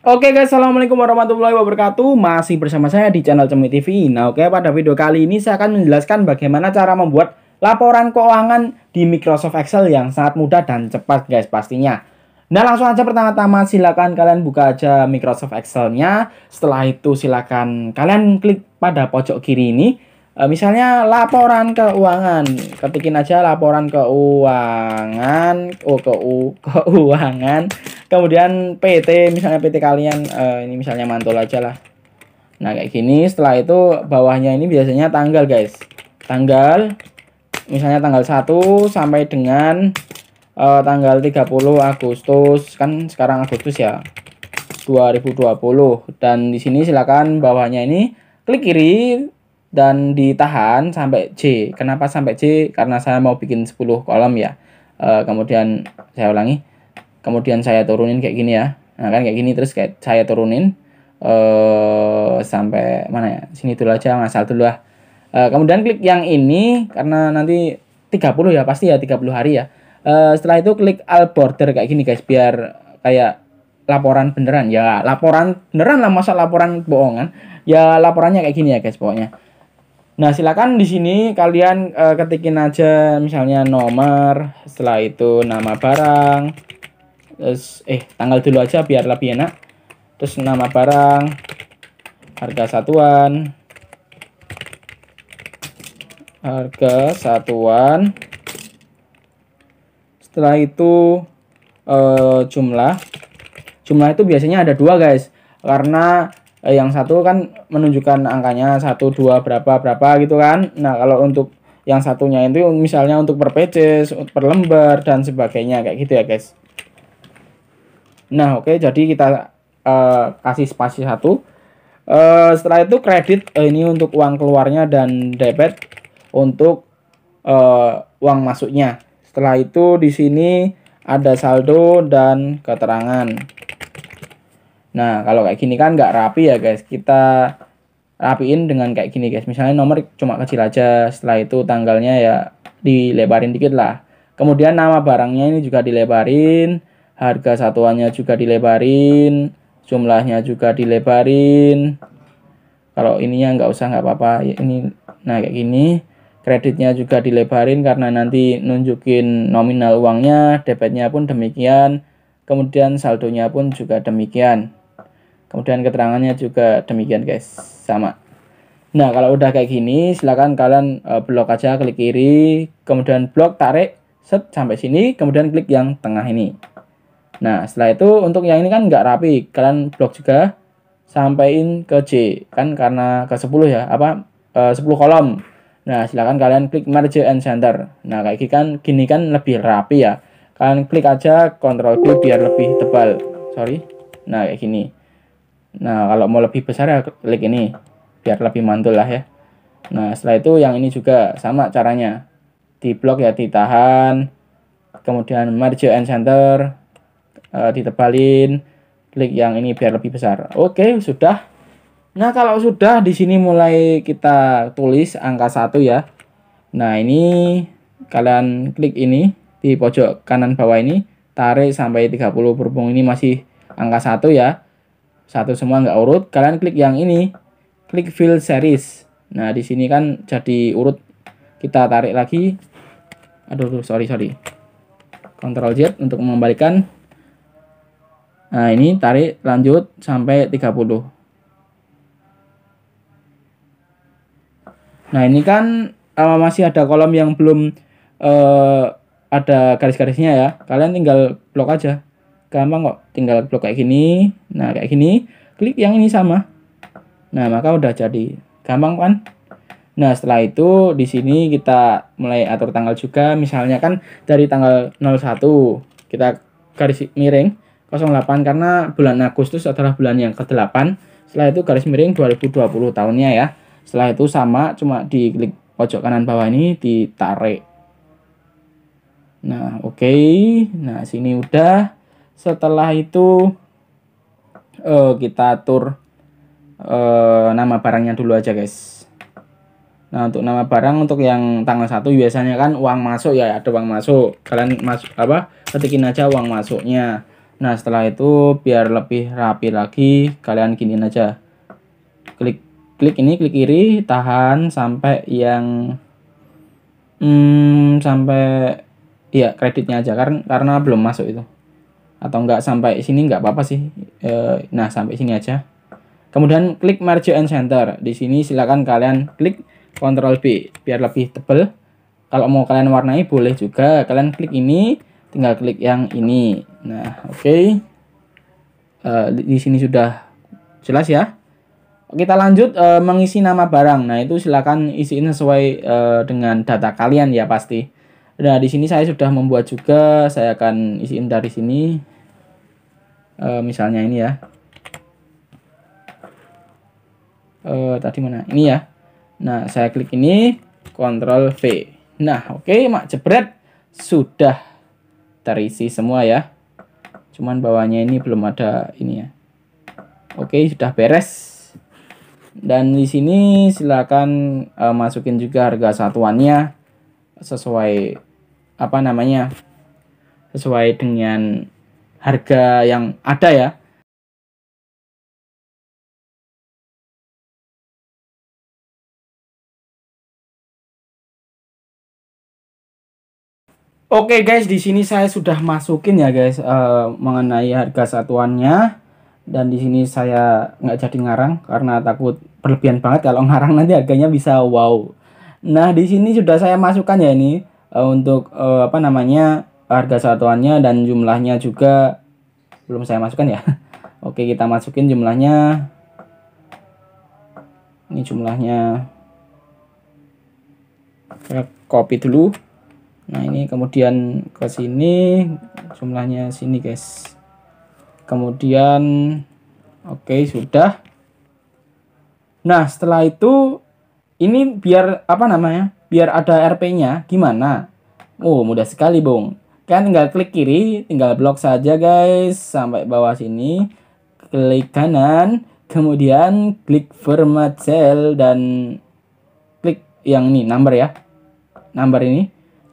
Oke guys, assalamualaikum warahmatullahi wabarakatuh. Masih bersama saya di channel Cemit TV. Nah oke, pada video kali ini saya akan menjelaskan bagaimana cara membuat laporan keuangan di Microsoft Excel yang sangat mudah dan cepat guys pastinya. Nah langsung aja, pertama-tama silakan kalian buka aja Microsoft Excel-nya. Setelah itu silakan kalian klik pada pojok kiri ini. Misalnya laporan keuangan, ketikin aja laporan keuangan, keuangan. Kemudian PT, misalnya PT kalian, ini misalnya mantul aja lah. Nah kayak gini, setelah itu bawahnya ini biasanya tanggal guys. Tanggal, misalnya tanggal 1 sampai dengan tanggal 30 Agustus. Kan sekarang Agustus ya, 2020. Dan di sini silakan bawahnya ini klik kiri dan ditahan sampai C. Kenapa sampai C? Karena saya mau bikin 10 kolom ya. Kemudian saya ulangi. Kemudian saya turunin kayak gini ya. Nah kan kayak gini, terus kayak saya turunin sampai mana ya, sini dulu aja, ngasal dulu lah. Kemudian klik yang ini karena nanti 30 ya, pasti ya 30 hari ya. Setelah itu klik all border kayak gini guys, biar kayak laporan beneran ya, laporan beneran lah, masa laporan bohongan ya, laporannya kayak gini ya guys pokoknya. Nah silakan di sini kalian ketikin aja misalnya nomor, setelah itu nama barang, terus tanggal dulu aja biar lebih enak, terus nama barang, harga satuan, setelah itu jumlah itu biasanya ada dua guys, karena yang satu kan menunjukkan angkanya 1, 2 berapa gitu kan. Nah kalau untuk yang satunya itu misalnya untuk per pages, per lembar dan sebagainya kayak gitu ya guys. Nah oke, jadi kita kasih spasi 1. Setelah itu kredit, ini untuk uang keluarnya, dan debit untuk uang masuknya. Setelah itu di sini ada saldo dan keterangan. Nah kalau kayak gini kan nggak rapi ya guys, kita rapiin dengan kayak gini guys. Misalnya nomor cuma kecil aja, setelah itu tanggalnya ya dilebarin dikit lah, kemudian nama barangnya ini juga dilebarin, harga satuannya juga dilebarin, jumlahnya juga dilebarin. Kalau ininya nggak usah, nggak apa-apa ya, ini. Nah kayak gini, kreditnya juga dilebarin karena nanti nunjukin nominal uangnya, debitnya pun demikian, kemudian saldonya pun juga demikian, kemudian keterangannya juga demikian guys, sama. Nah kalau udah kayak gini silakan kalian blok aja, klik kiri kemudian blok, tarik set sampai sini, kemudian klik yang tengah ini. Nah setelah itu untuk yang ini kan nggak rapi, kalian blok juga sampaiin ke C kan, karena ke 10 ya, 10 kolom. Nah silahkan kalian klik merge and center. Nah kayak gini kan lebih rapi ya, kalian klik aja Ctrl klik biar lebih tebal, sorry. Nah kayak gini. Nah kalau mau lebih besar ya klik ini biar lebih mantul lah ya. Nah setelah itu yang ini juga sama caranya, di blok ya, ditahan kemudian merge and center, ditebalin, klik yang ini biar lebih besar. Oke, sudah. Nah kalau sudah, di sini mulai kita tulis angka 1 ya. Nah ini kalian klik ini di pojok kanan bawah ini, tarik sampai 30, berhubung ini masih angka 1 ya, 1 semua nggak urut, kalian klik yang ini, klik fill series. Nah di sini kan jadi urut, kita tarik lagi, aduh sorry, Ctrl Z untuk mengembalikan. Nah ini tarik lanjut sampai 30. Nah ini kan masih ada kolom yang belum ada garis-garisnya ya, kalian tinggal blok aja, gampang kok, tinggal blok kayak gini. Nah kayak gini, klik yang ini sama. Nah maka udah jadi, gampang kan. Nah setelah itu di sini kita mulai atur tanggal juga, misalnya kan dari tanggal 01 kita garis miring 08 karena bulan Agustus adalah bulan yang ke-8. Setelah itu garis miring 2020 tahunnya ya. Setelah itu sama, cuma diklik pojok kanan bawah ini, ditarik. Nah oke. Nah sini udah. Setelah itu kita atur nama barangnya dulu aja guys. Nah untuk nama barang, untuk yang tanggal 1 biasanya kan uang masuk ya, ada uang masuk, kalian masuk ketikin aja uang masuknya. Nah, setelah itu biar lebih rapi lagi, kalian giniin aja. Klik kiri, tahan sampai yang sampai ya kreditnya aja karena belum masuk itu. Atau enggak sampai sini enggak apa-apa sih. Nah, sampai sini aja. Kemudian klik merge and center. Di sini silakan kalian klik Ctrl B biar lebih tebal. Kalau mau kalian warnai boleh juga. Kalian klik ini, tinggal klik yang ini. Nah, oke. Di sini sudah jelas ya. Kita lanjut mengisi nama barang. Nah, itu silakan isiin sesuai dengan data kalian ya pasti. Nah, di sini saya sudah membuat juga. Saya akan isiin dari sini. Misalnya ini ya. Tadi mana? Ini ya. Nah, saya klik ini, Ctrl V. Nah, oke, mak jebret. Sudah terisi semua ya. Cuman bawahnya ini belum ada ini ya. Oke, sudah beres. Dan di sini silakan masukin juga harga satuannya sesuai apa namanya, sesuai dengan harga yang ada ya. Oke guys, di sini saya sudah masukin ya guys mengenai harga satuannya. Dan di sini saya nggak jadi ngarang karena takut berlebihan banget. Kalau ngarang nanti harganya bisa wow. Nah, di sini sudah saya masukkan ya ini untuk apa namanya, harga satuannya dan jumlahnya juga belum saya masukkan ya. Oke, kita masukin jumlahnya. Ini jumlahnya. Saya copy dulu. Nah, ini kemudian ke sini jumlahnya sini guys. Kemudian oke, sudah. Nah, setelah itu ini biar apa namanya, biar ada RP-nya gimana? Oh, mudah sekali Bung. Kalian tinggal klik kiri, tinggal blok saja guys sampai bawah sini, klik kanan, kemudian klik format cell dan klik yang ini number ya, number ini.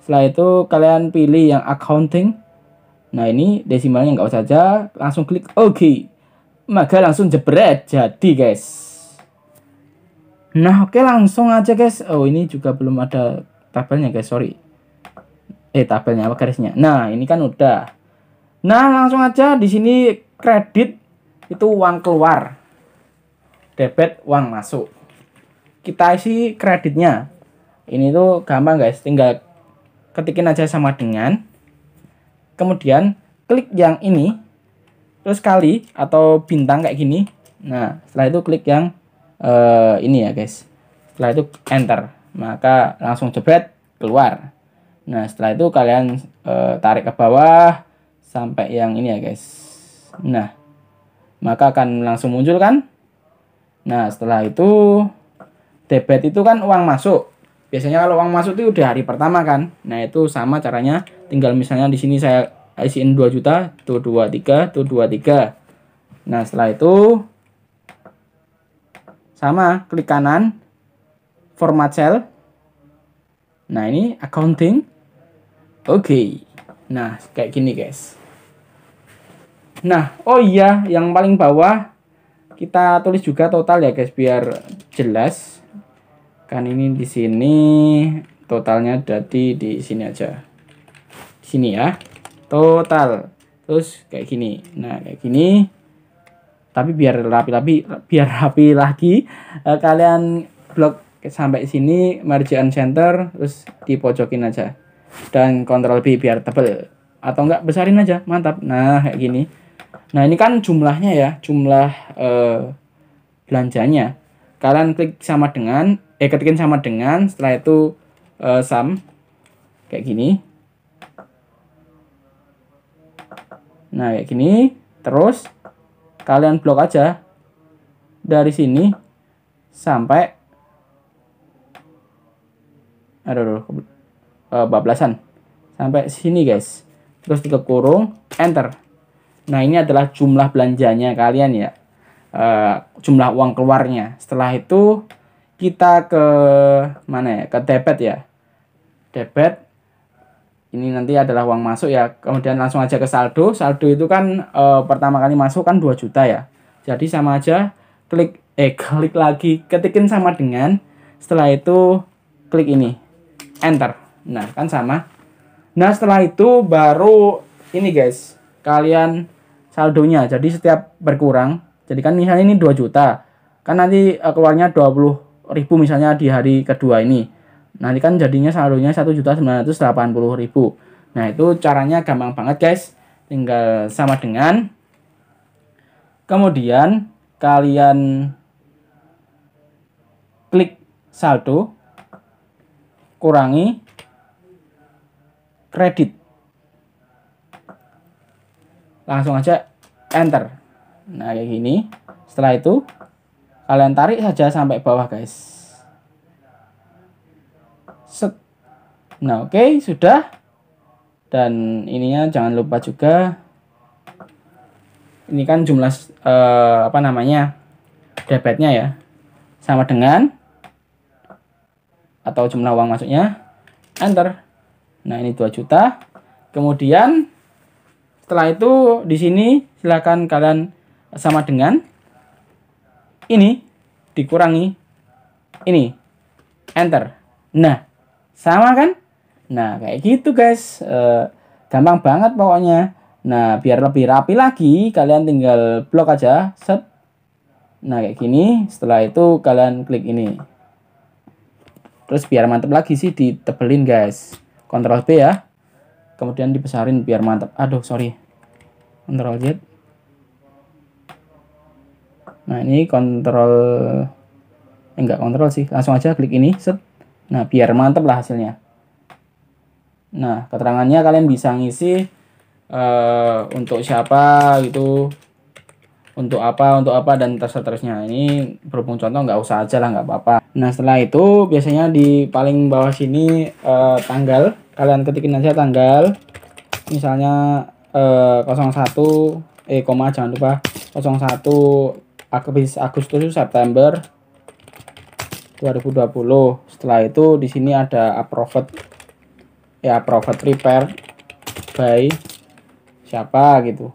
Setelah itu kalian pilih yang accounting. Nah, ini desimalnya nggak usah aja, langsung klik OK. Maka langsung jebret jadi guys. Nah, oke, langsung aja guys. Oh, ini juga belum ada tabelnya guys, sorry. Tabelnya apa garisnya? Nah, ini kan udah. Nah, langsung aja di sini kredit itu uang keluar, debit uang masuk. Kita isi kreditnya. Ini tuh gampang guys, tinggal ketikin aja sama dengan. Kemudian klik yang ini, terus kali atau bintang kayak gini. Nah, setelah itu klik yang ini ya guys. Setelah itu enter, maka langsung jebret keluar. Nah, setelah itu kalian tarik ke bawah sampai yang ini ya guys. Nah, maka akan langsung muncul kan. Nah, setelah itu debit itu kan uang masuk. Biasanya kalau uang masuk itu udah hari pertama kan. Nah, itu sama caranya. Tinggal misalnya di sini saya isiin 2 juta, tuh 23, tuh 23. Nah, setelah itu sama, klik kanan, format cell. Nah, ini accounting. Oke. Nah, kayak gini guys. Nah, oh iya, yang paling bawah kita tulis juga total ya guys biar jelas. Kan ini di sini totalnya jadi di sini aja, di sini ya total, terus kayak gini. Nah, kayak gini, tapi biar rapi lagi kalian blok sampai sini, merge and center, terus dipojokin aja dan Ctrl B biar tebel, atau enggak besarin aja, mantap. Nah, kayak gini. Nah, ini kan jumlahnya ya, jumlah belanjanya. Kalian klik sama dengan, ketikin sama dengan, setelah itu sum kayak gini. Nah, kayak gini. Terus kalian blok aja dari sini sampai bablasan sampai sini guys. Terus tiga kurung, enter. Nah, ini adalah jumlah belanjanya kalian ya, jumlah uang keluarnya. Setelah itu kita ke mana ya, ke debit ya, debit ini nanti adalah uang masuk ya. Kemudian langsung aja ke saldo. Saldo itu kan pertama kali masuk kan 2 juta ya. Jadi sama aja klik lagi, ketikin sama dengan, setelah itu klik ini, enter. Nah, kan sama. Nah, setelah itu baru ini guys, kalian saldonya. Jadi setiap berkurang. Jadi kan misalnya ini 2 juta. Kan nanti keluarnya 20.000 misalnya di hari kedua ini. Nanti kan jadinya saldonya 1.980.000. Nah, itu caranya gampang banget guys. Tinggal sama dengan. Kemudian kalian klik saldo, kurangi kredit. Langsung aja enter. Nah, kayak gini. Setelah itu kalian tarik saja sampai bawah guys. Set. Nah, oke, sudah. Dan ininya jangan lupa juga. Ini kan jumlah debitnya ya. Sama dengan atau jumlah uang masuknya. Enter. Nah, ini 2 juta. Kemudian setelah itu di sini silakan kalian sama dengan ini dikurangi ini. Enter. Nah, sama kan? Nah, kayak gitu guys. Gampang banget pokoknya. Nah, biar lebih rapi lagi, kalian tinggal blok aja. Set. Nah, kayak gini. Setelah itu kalian klik ini. Terus biar mantap lagi sih ditebelin guys. Ctrl B ya. Kemudian dibesarin biar mantap. Aduh, sorry. Ctrl Z. Nah, ini langsung aja klik ini. Set. Nah, biar mantep lah hasilnya. Nah, keterangannya kalian bisa ngisi untuk siapa gitu, untuk apa dan seterusnya. Ini berhubung contoh nggak usah aja lah, nggak apa-apa. Nah, setelah itu biasanya di paling bawah sini tanggal, kalian ketikin aja tanggal. Misalnya 01 Agustus September 2020. Setelah itu di sini ada approved ya, approved prepared by siapa gitu.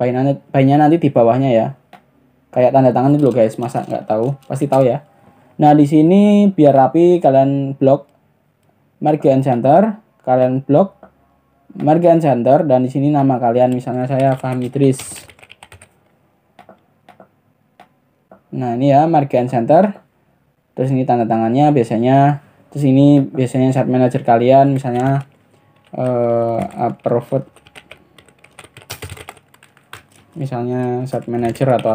By-nya nanti di bawahnya ya. Kayak tanda tangan itu loh guys, masa nggak tahu? Pasti tahu ya. Nah, di sini biar rapi kalian blok merge and center, kalian blok merge and center, dan di sini nama kalian, misalnya saya Fahmi Tris. Nah, ini ya merge and center. Terus ini tanda tangannya biasanya. Terus ini biasanya set manager kalian, misalnya approved, misalnya set manager atau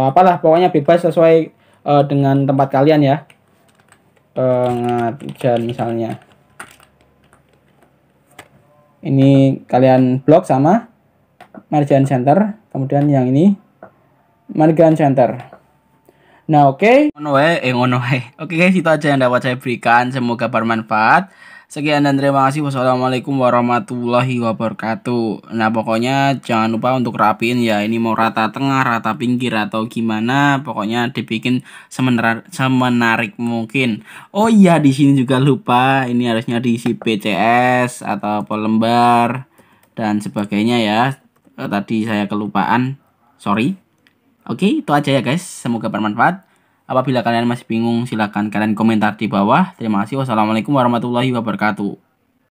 apalah, pokoknya bebas sesuai dengan tempat kalian ya. Pengajian misalnya ini kalian blok sama merge and center, kemudian yang ini Margan Center. Nah, oke. Oke guys, itu aja yang dapat saya berikan. Semoga bermanfaat. Sekian dan terima kasih. Wassalamualaikum warahmatullahi wabarakatuh. Nah, pokoknya jangan lupa untuk rapiin ya. Ini mau rata tengah, rata pinggir atau gimana. Pokoknya dibikin semenarik mungkin. Oh iya, di sini juga lupa. Ini harusnya diisi BCS atau pelembar dan sebagainya ya. Tadi saya kelupaan. Sorry. Oke, itu aja ya guys. Semoga bermanfaat. Apabila kalian masih bingung, silahkan kalian komentar di bawah. Terima kasih. Wassalamualaikum warahmatullahi wabarakatuh.